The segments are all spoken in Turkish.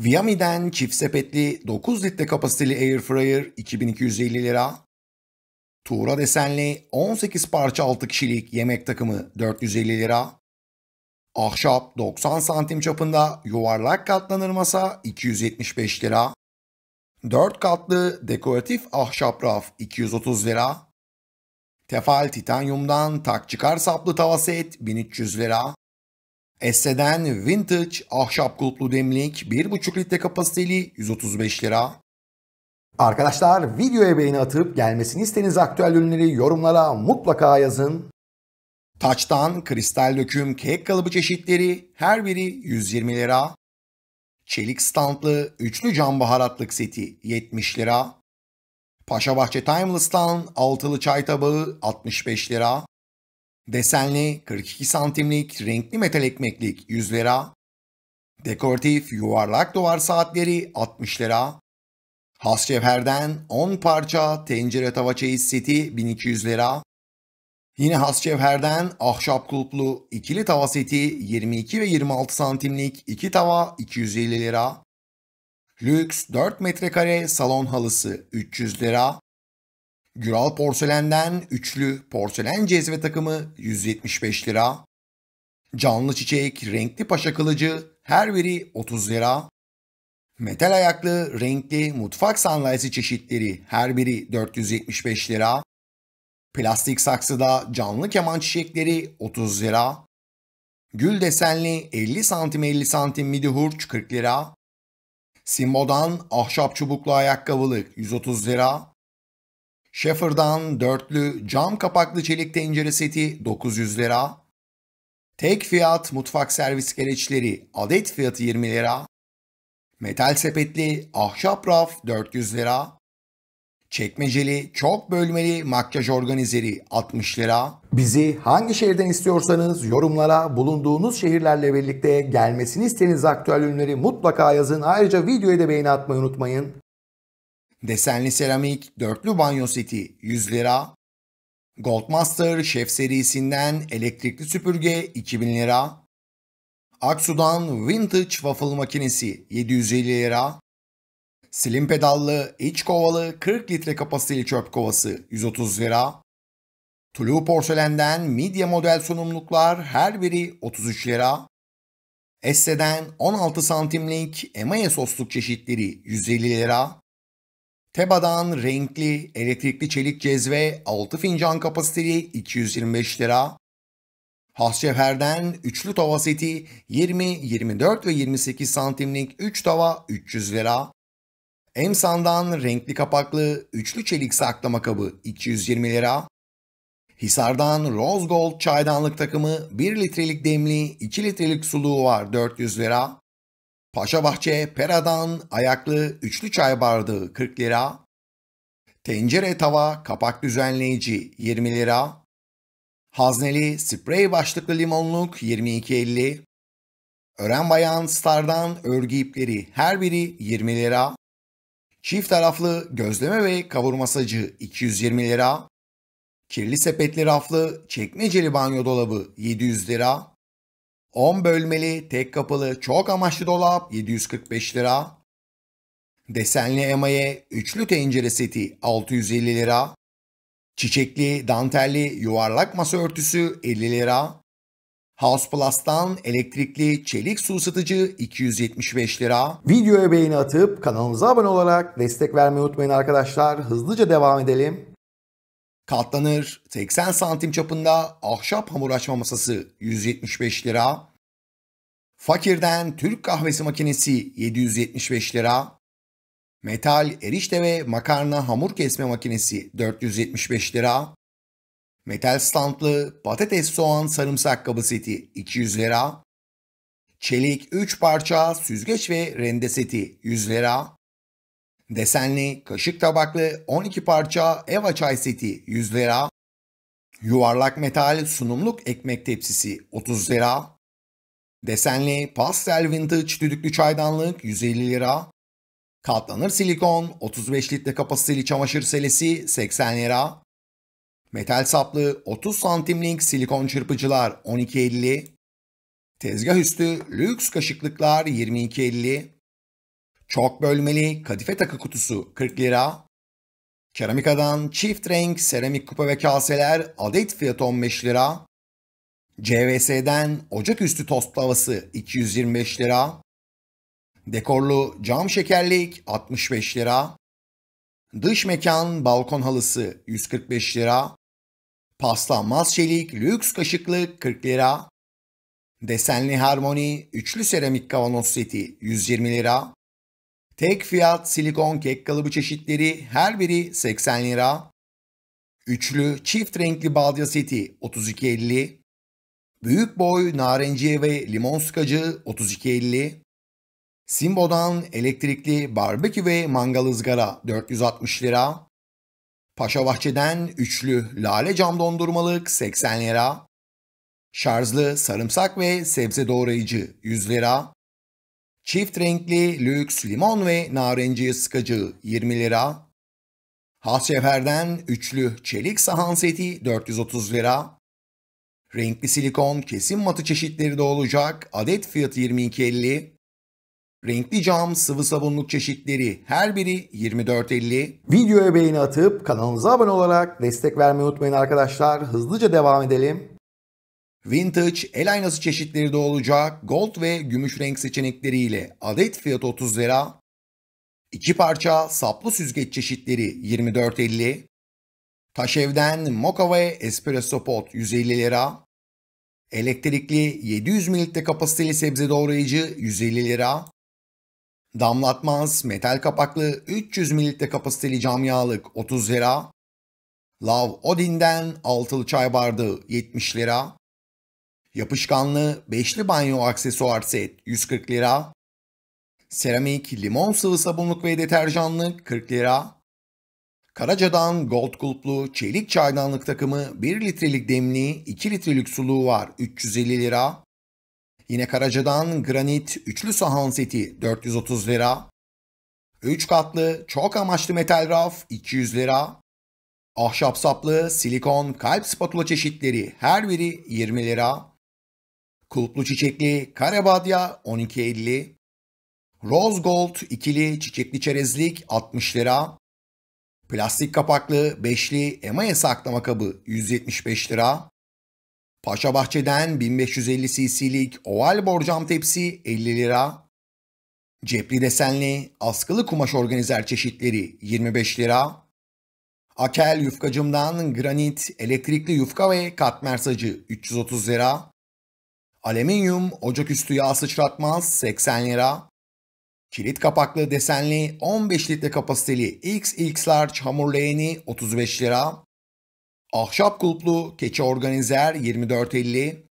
Viamy'den çift sepetli 9 litre kapasiteli airfryer 2250 lira. Tuğra desenli 18 parça 6 kişilik yemek takımı 450 lira. Ahşap 90 santim çapında yuvarlak katlanır masa 275 lira. 4 katlı dekoratif ahşap raf 230 lira. Tefal titanyumdan tak çıkar saplı tava set 1300 lira. Esseden vintage ahşap kulplu demlik 1,5 litre kapasiteli 135 lira. Arkadaşlar, videoya beğeni atıp gelmesini istediğiniz aktüel ürünleri yorumlara mutlaka yazın. Taçtan kristal döküm kek kalıbı çeşitleri her biri 120 lira. Çelik standlı üçlü cam baharatlık seti 70 lira. Paşabahçe Timeless'tan altılı çay tabağı 65 lira. Desenli 42 santimlik renkli metal ekmeklik 100 lira. Dekoratif yuvarlak duvar saatleri 60 lira. Hasçefer'den 10 parça tencere tava çeyiz seti 1200 lira. Yine Hasçefer'den ahşap kulplu ikili tava seti 22 ve 26 santimlik 2 tava 250 lira. Lüks 4 metrekare salon halısı 300 lira. Güral porselenden üçlü porselen cezve takımı 175 lira. Canlı çiçek renkli paşa kılıcı her biri 30 lira. Metal ayaklı renkli mutfak sandalyesi çeşitleri her biri 475 lira. Plastik saksıda canlı keman çiçekleri 30 lira. Gül desenli 50 santim 50 santim midi hurç 40 lira. Simbo'dan ahşap çubuklu ayakkabılık 130 lira. Shaffer'dan dörtlü cam kapaklı çelik tencere seti 900 lira. Tek fiyat mutfak servis gereçleri adet fiyatı 20 lira. Metal sepetli ahşap raf 400 lira. Çekmeceli çok bölmeli makyaj organizeri 60 lira. Bizi hangi şehirden istiyorsanız yorumlara bulunduğunuz şehirlerle birlikte gelmesini istediğiniz aktüel ürünleri mutlaka yazın. Ayrıca videoya da beğeni atmayı unutmayın. Desenli seramik dörtlü banyo seti 100 lira. Goldmaster şef serisinden elektrikli süpürge 2000 lira. Aksu'dan vintage waffle makinesi 750 lira. Slim pedallı iç kovalı 40 litre kapasiteli çöp kovası 130 lira. Tulu porselenden midye model sunumluklar her biri 33 lira. Esseden 16 santimlik emaye sosluk çeşitleri 150 lira. Teba'dan renkli elektrikli çelik cezve 6 fincan kapasiteli 225 lira. Hasçefer'den üçlü tava seti 20, 24 ve 28 santimlik 3 tava 300 lira. Emsan'dan renkli kapaklı üçlü çelik saklama kabı 220 lira. Hisar'dan Rose Gold çaydanlık takımı 1 litrelik demli 2 litrelik suluğu var 400 lira. Paşabahçe Pera'dan ayaklı üçlü çay bardağı 40 lira. Tencere tava kapak düzenleyici 20 lira. Hazneli sprey başlıklı limonluk 22.50. Ören bayan stardan örgü ipleri her biri 20 lira. Çift taraflı gözleme ve kavurma sacı 220 lira. Kirli sepetli raflı çekmeceli banyo dolabı 700 lira. 10 bölmeli tek kapılı çok amaçlı dolap 745 lira. Desenli emaye üçlü tencere seti 650 lira. Çiçekli dantelli yuvarlak masa örtüsü 50 lira. House Plus'tan elektrikli çelik su ısıtıcı 275 lira. Videoya beğeni atıp kanalımıza abone olarak destek vermeyi unutmayın arkadaşlar. Hızlıca devam edelim. Katlanır 80 santim çapında ahşap hamur açma masası 175 lira. Fakir'den Türk kahvesi makinesi 775 lira. Metal erişte ve makarna hamur kesme makinesi 475 lira. Metal standlı patates soğan sarımsak kabı seti 200 lira. Çelik 3 parça süzgeç ve rende seti 100 lira. Desenli kaşık tabaklı 12 parça eva çay seti 100 lira. Yuvarlak metal sunumluk ekmek tepsisi 30 lira. Desenli pastel vintage düdüklü çaydanlık 150 lira. Katlanır silikon 35 litre kapasiteli çamaşır selesi 80 lira. Metal saplı 30 santimlik silikon çırpıcılar 12.50. Tezgah üstü lüks kaşıklıklar 22.50. Çok bölmeli kadife takı kutusu 40 lira. Keramikadan çift renk seramik kupa ve kaseler adet fiyatı 15 lira. CVS'den ocaküstü tost tavası 225 lira. Dekorlu cam şekerlik 65 lira. Dış mekan balkon halısı 145 lira. Paslanmaz çelik lüks kaşıklık 40 lira. Desenli harmoni üçlü seramik kavanoz seti 120 lira. Tek fiyat silikon kek kalıbı çeşitleri her biri 80 lira. Üçlü çift renkli balya seti 32.50. Büyük boy narenciye ve limon sıkacı 32.50. Simbo'dan elektrikli barbekü ve mangal ızgara 460 lira. Paşabahçe'den üçlü lale cam dondurmalık 80 lira. Şarjlı sarımsak ve sebze doğrayıcı 100 lira. Çift renkli lüks limon ve narenciye sıkacı 20 lira. Hasçefer'den üçlü çelik sahan seti 430 lira. Renkli silikon kesim matı çeşitleri de olacak. Adet fiyatı 22.50. Renkli cam sıvı sabunluk çeşitleri her biri 24.50. Videoya beğeni atıp kanalımıza abone olarak destek vermeyi unutmayın arkadaşlar. Hızlıca devam edelim. Vintage el aynası çeşitleri de olacak. Gold ve gümüş renk seçenekleriyle adet fiyatı 30 lira. 2 parça saplı süzgeç çeşitleri 24.50. Taşev'den moka ve espresso pot 150 lira. Elektrikli 700 ml kapasiteli sebze doğrayıcı 150 lira. Damlatmaz metal kapaklı 300 ml kapasiteli cam yağlık 30 lira. Lav Odin'den altılı çay bardağı 70 lira. Yapışkanlı beşli banyo aksesuar set 140 lira. Seramik limon sıvı sabunluk ve deterjanlık 40 lira. Karaca'dan gold kulplu çelik çaydanlık takımı 1 litrelik demli 2 litrelik suluğu var 350 lira. Yine Karaca'dan granit üçlü sahan seti 430 lira. 3 katlı çok amaçlı metal raf 200 lira. Ahşap saplı silikon kalp spatula çeşitleri her biri 20 lira. Kulplu çiçekli kare badya 12.50. Rose gold ikili çiçekli çerezlik 60 lira. Plastik kapaklı beşli emaye saklama kabı 175 lira. Paşabahçe'den 1550 cc'lik oval borcam tepsi 50 lira. Cepli desenli askılı kumaş organizer çeşitleri 25 lira. Akel yufkacımdan granit elektrikli yufka ve katmer sacı 330 lira. Alüminyum ocaküstü yağ sıçratmaz 80 lira. Kilit kapaklı desenli 15 litre kapasiteli XX Large hamur leğeni 35 lira. Ahşap kulplu keçi organizer 24.50.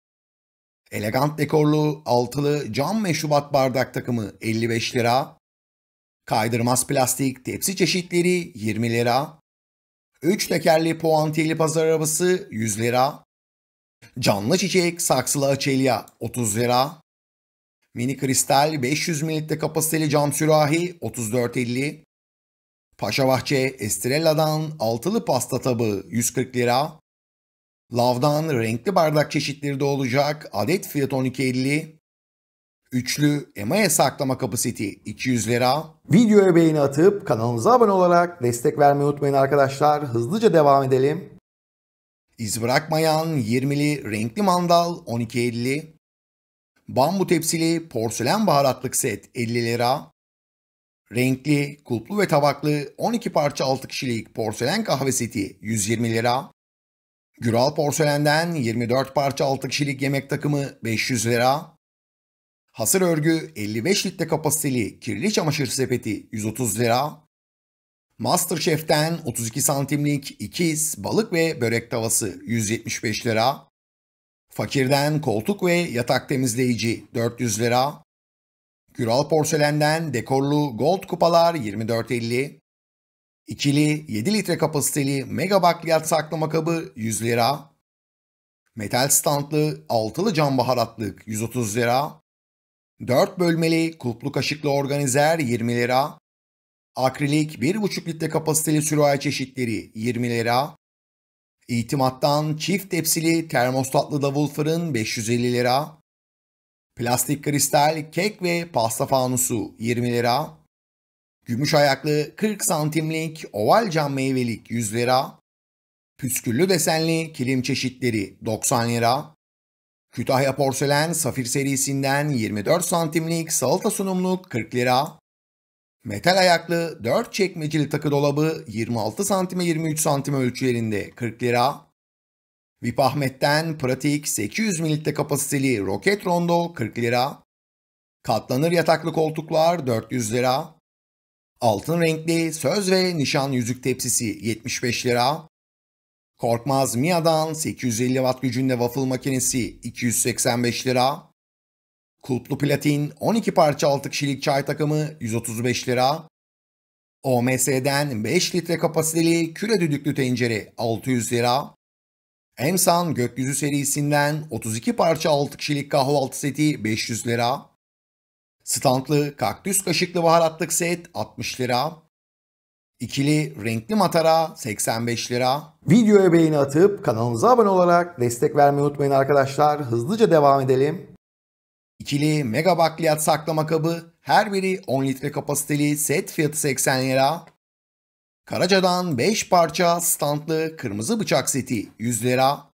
Elegant dekorlu altılı cam meşrubat bardak takımı 55 lira. Kaydırmaz plastik tepsi çeşitleri 20 lira. 3 tekerli puantiyeli pazar arabası 100 lira. Canlı çiçek saksılı açelya 30 lira. Mini kristal 500 ml kapasiteli cam sürahi 34.50. Paşabahçe Estrella'dan altılı pasta tabağı 140 lira. Lav'dan renkli bardak çeşitleri de olacak. Adet fiyat 12.50. Üçlü emaye saklama kapı seti 200 lira. Videoya beğeni atıp kanalımıza abone olarak destek vermeyi unutmayın arkadaşlar. Hızlıca devam edelim. İz bırakmayan 20'li renkli mandal 12.50. Bambu tepsili porselen baharatlık set 50 lira. Renkli, kulplu ve tabaklı 12 parça 6 kişilik porselen kahve seti 120 lira. Güral porselenden 24 parça 6 kişilik yemek takımı 500 lira. Hasır örgü 55 litre kapasiteli kirli çamaşır sepeti 130 lira. Masterchef'ten 32 santimlik ikiz balık ve börek tavası 175 lira. Fakir'den koltuk ve yatak temizleyici 400 lira. Güral porselenden dekorlu gold kupalar 24.50. İkili 7 litre kapasiteli mega bakliyat saklama kabı 100 lira. Metal standlı altılı cam baharatlık 130 lira. 4 bölmeli kulplu kaşıklı organizer 20 lira. Akrilik 1,5 litre kapasiteli sürahi çeşitleri 20 lira. İtimattan çift tepsili termostatlı davul fırın 550 lira. Plastik kristal kek ve pasta fanusu 20 lira. Gümüş ayaklı 40 santimlik oval cam meyvelik 100 lira. Püsküllü desenli kilim çeşitleri 90 lira. Kütahya porselen safir serisinden 24 santimlik salata sunumluk 40 lira. Metal ayaklı 4 çekmeceli takı dolabı 26 santime 23 santim ölçülerinde 40 lira. Vipahmet'ten pratik 800 ml kapasiteli roket rondo 40 lira. Katlanır yataklı koltuklar 400 lira. Altın renkli söz ve nişan yüzük tepsisi 75 lira. Korkmaz Mia'dan 850 watt gücünde waffle makinesi 285 lira. Kulplu platin 12 parça 6 kişilik çay takımı 135 lira. OMS'den 5 litre kapasiteli küre düdüklü tencere 600 lira. Emsan gökyüzü serisinden 32 parça 6 kişilik kahvaltı seti 500 lira. Standlı kaktüs kaşıklı baharatlık set 60 lira. İkili renkli matara 85 lira. Videoya beğeni atıp kanalımıza abone olarak destek vermeyi unutmayın arkadaşlar. Hızlıca devam edelim. İkili mega bakliyat saklama kabı her biri 10 litre kapasiteli set fiyatı 80 lira. Karaca'dan 5 parça standlı kırmızı bıçak seti 100 lira.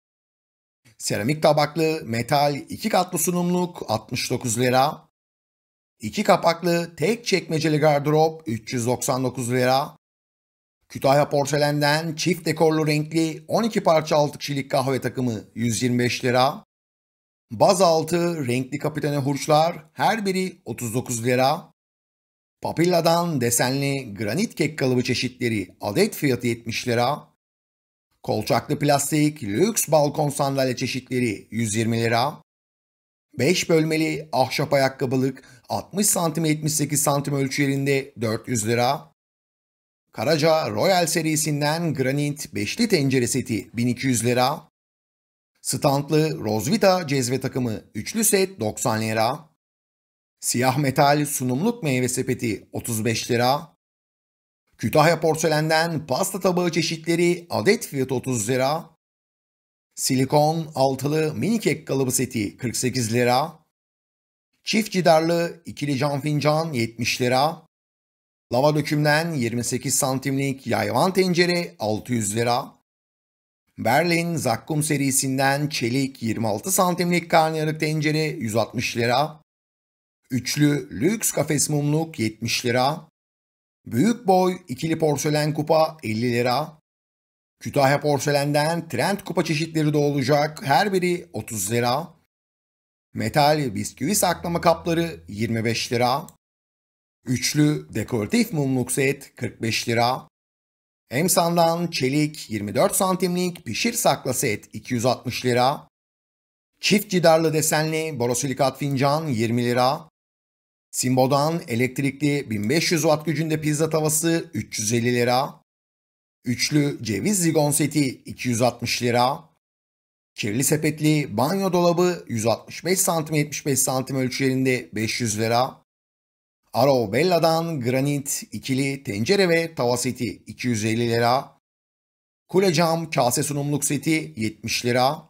Seramik tabaklı metal 2 katlı sunumluk 69 lira. 2 kapaklı tek çekmeceli gardırop 399 lira. Kütahya porselenden çift dekorlu renkli 12 parça 6 kişilik kahve takımı 125 lira. Bazaltı renkli kapitane hurçlar her biri 39 lira. Papilla'dan desenli granit kek kalıbı çeşitleri adet fiyatı 70 lira. Kolçaklı plastik lüks balkon sandalye çeşitleri 120 lira. 5 bölmeli ahşap ayakkabılık 60 santim 78 santim ölçülerinde 400 lira. Karaca Royal serisinden granit 5'li tencere seti 1200 lira. Standlı Rosvita cezve takımı üçlü set 90 lira. Siyah metal sunumluk meyve sepeti 35 lira. Kütahya porselenden pasta tabağı çeşitleri adet fiyatı 30 lira. Silikon altılı mini kek kalıbı seti 48 lira. Çift cidarlı ikili cam fincan 70 lira. Lava dökümden 28 santimlik yayvan tencere 600 lira. Berlin zakkum serisinden çelik 26 santimlik karnıyarık tencere 160 lira. Üçlü lüks kafes mumluk 70 lira. Büyük boy ikili porselen kupa 50 lira. Kütahya porselenden trend kupa çeşitleri de olacak her biri 30 lira. Metal bisküvi saklama kapları 25 lira. Üçlü dekoratif mumluk set 45 lira. Emsan'dan çelik 24 santimlik pişir sakla set 260 lira. Çift cidarlı desenli borosilikat fincan 20 lira. Simbo'dan elektrikli 1500 watt gücünde pizza tavası 350 lira. Üçlü ceviz zigon seti 260 lira. Kirli sepetli banyo dolabı 165 santim 75 santim ölçülerinde 500 lira. Arobella'dan granit ikili tencere ve tava seti 250 lira. Kule cam kase sunumluk seti 70 lira.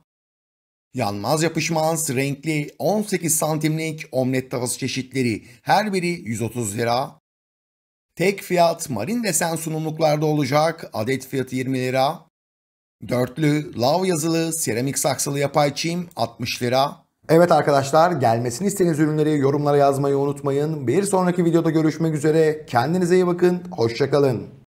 Yanmaz yapışmaz renkli 18 santimlik omlet tavası çeşitleri her biri 130 lira. Tek fiyat marin desen sunumluklarda olacak. Adet fiyatı 20 lira. Dörtlü lav yazılı seramik saksılı yapay çim 60 lira. Evet arkadaşlar, gelmesini istediğiniz ürünleri yorumlara yazmayı unutmayın. Bir sonraki videoda görüşmek üzere. Kendinize iyi bakın. Hoşça kalın.